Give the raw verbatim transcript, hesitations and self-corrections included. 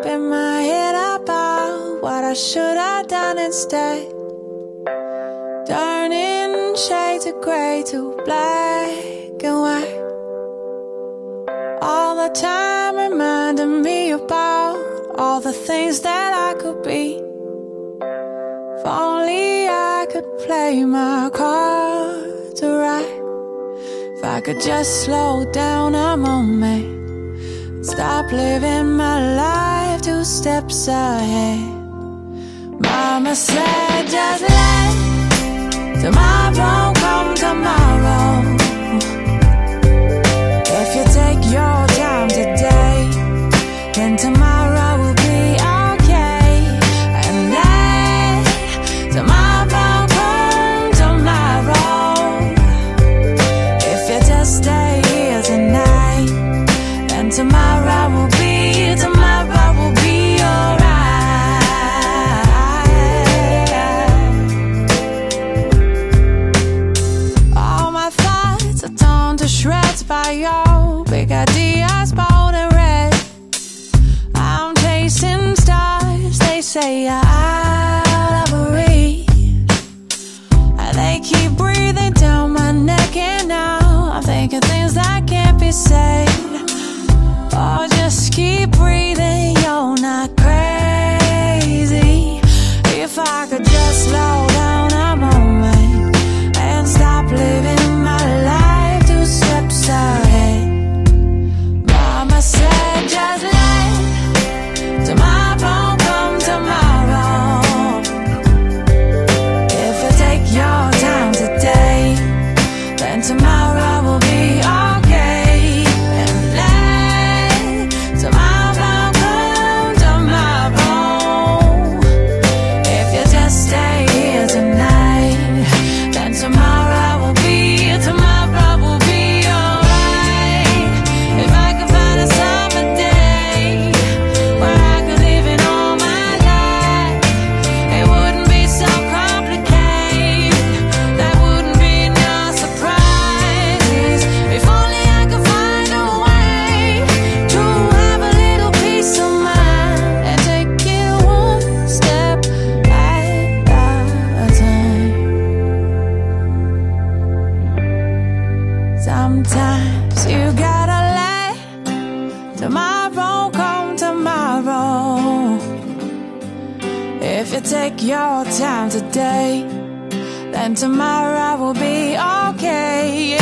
up in my head about what I should have done instead. Turning shades of grey to black and white, all the time reminding me about all the things that I could be. If only I could play my cards right. If I could just slow down a moment, stop living my life two steps ahead. Mama said just let tomorrow come tomorrow. If you take your time today, then tomorrow will be okay. And let tomorrow come tomorrow. If you just stay here tonight, then tomorrow by your big ideas, bold and red. I'm chasing stars, they say are out of reach. They keep breathing down my neck, and now I'm thinking things that can't be said. Oh, just keep breathing, you're not crazy. If I could just slow down a moment and stop living ahead. Mama said just let tomorrow come tomorrow. If you take your time today, then tomorrow will be okay. And let tomorrow come tomorrow. If you just stay here tonight, then tomorrow will be tomorrow. Sometimes you gotta let tomorrow come tomorrow. If you take your time today, then tomorrow will be okay.